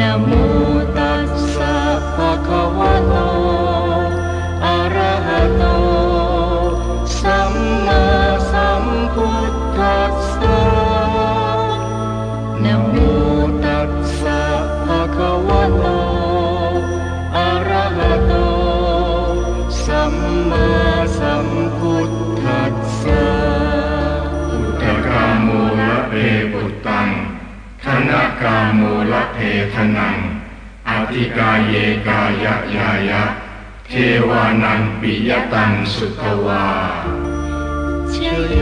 Namo Tassa Pakawato Ara Hato Samma Samput Tassa Namo Tassa Pakawato Ara Hato Samma Samput Tassaอุตตกาโมละเอปุตตังธนกาโมละเทธนังอธิกาเยกายะยายะเทวานังปิยตังสุทวาเชย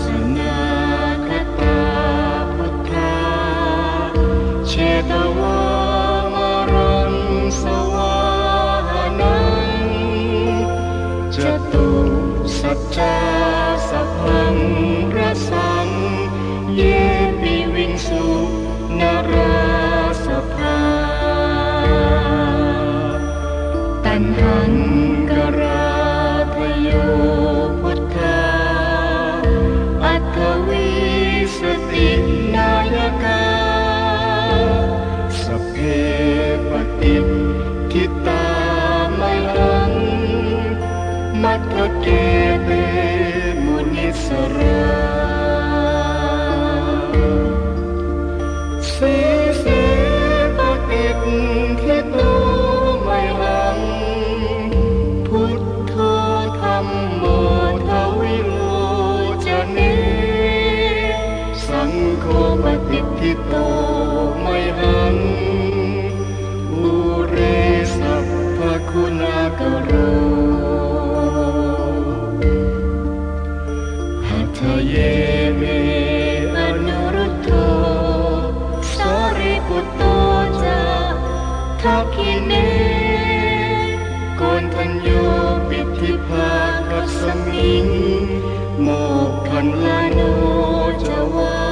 สนาคตาพุทธาเชตวามรังสวานังจตุสัจจาสัพพังระสังเยปิวิงสุนราสภาตัณหังกราทโยพุทธาอัตถวิสตินายกาสัพเพปฏิทิตามลังมัตเกเตมุนิสราทิโตไมหังอุเรสัพพคุณากโรหัตถเยเมอนุรุตโตสริปุตโตจาทักขิเนโกนทัญโยปิธิภากัสมิงโมกขันลาโนจวา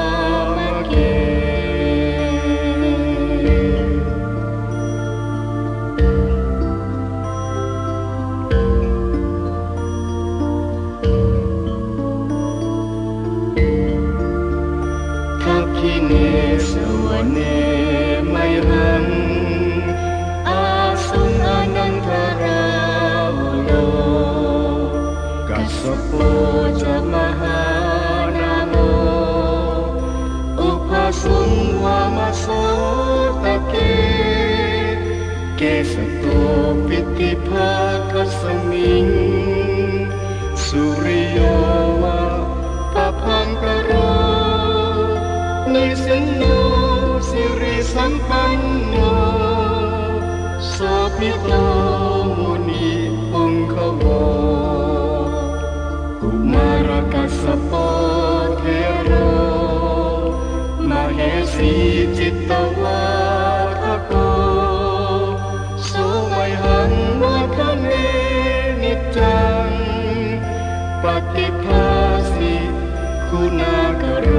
มเกเนสวเนไมรังอาสุอนันทราวุโลกัสสโปจะมหานาโมอุปสุงวามโสตะเกเกสโตปิติภาคัสมิงสุริโยวะปะพังกโรนิสโนสิริสัมปันโนสัพพิโตมุนีองคโวกุมารกัสสปเทโรมเหสีจิตตวาทโกสุไมหังวัฒเนนิจังปฏิภาสิคุณากโร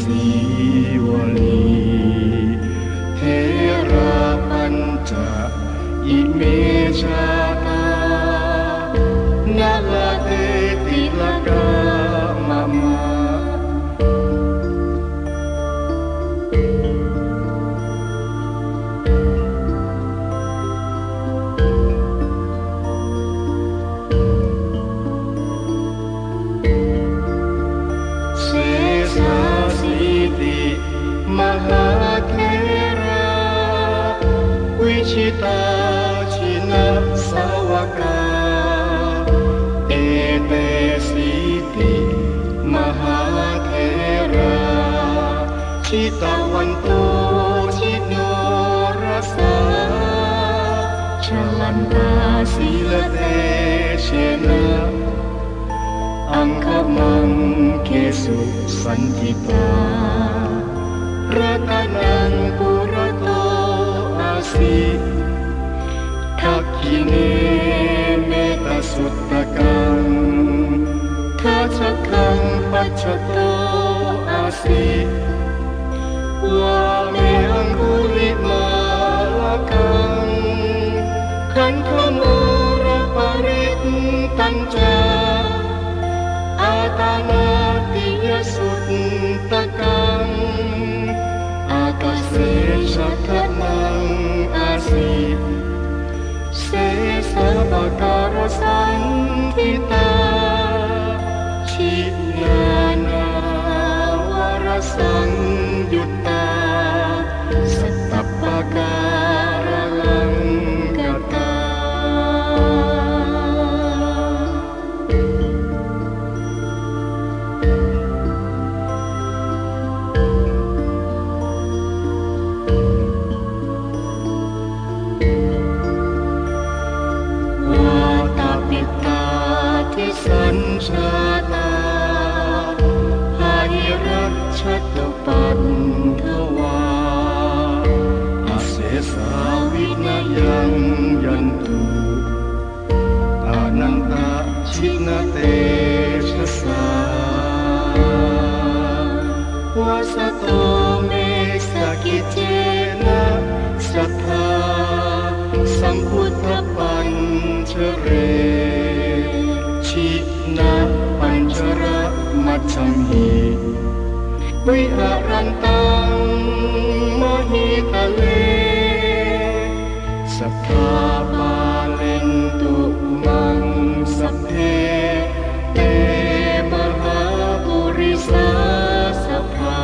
สีวลีเทระปัญจอิเมชาตานาลเตติลกามะมามหาเทระวิชิตาชินะสาวกาเอเตสิติมหาเทระชิตาวันโตชิโนรสาชลันตาสีลเตเชนะอังคมังเกสุสันติตารตนังปุระโตอาสิทักขิเนเมตสุตตะกังทัชคังปัจจโตอาสิวาเมอังคุลิมาลกังขันธโมระปะ การสังทิตาชิญานาวรสังยุตตาสัตตปการลังกตาสัตตาหาริรักชตุปันทวาอาเสสาวินายังยันตุอานันตชินเตชะสาวาสโตเมสกิเจนะสัทธาสัมพุทธปัญชเรชินาปัญจระมัจฉมิวิหารันตังมหิตะเลสัพพาปาลินตุมังสัพเพเตมหาปุริสาสัพพา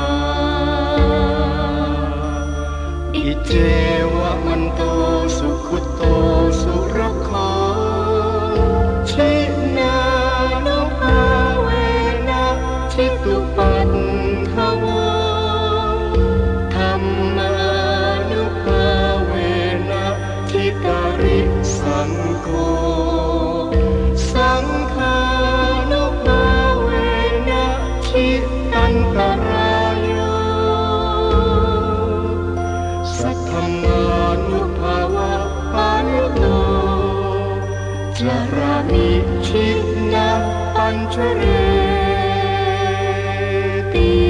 อิเจวะมันโตสุขุโตสุรคชินาโนภาเวนะชิตุปันทวาธัมมานุภาเวนะทิตาริสังโฆสังฆานุภาเวนะทิตันตรายโยสัทธัมมานุภาวะปานุโตจารามิชิณปัญชเรติ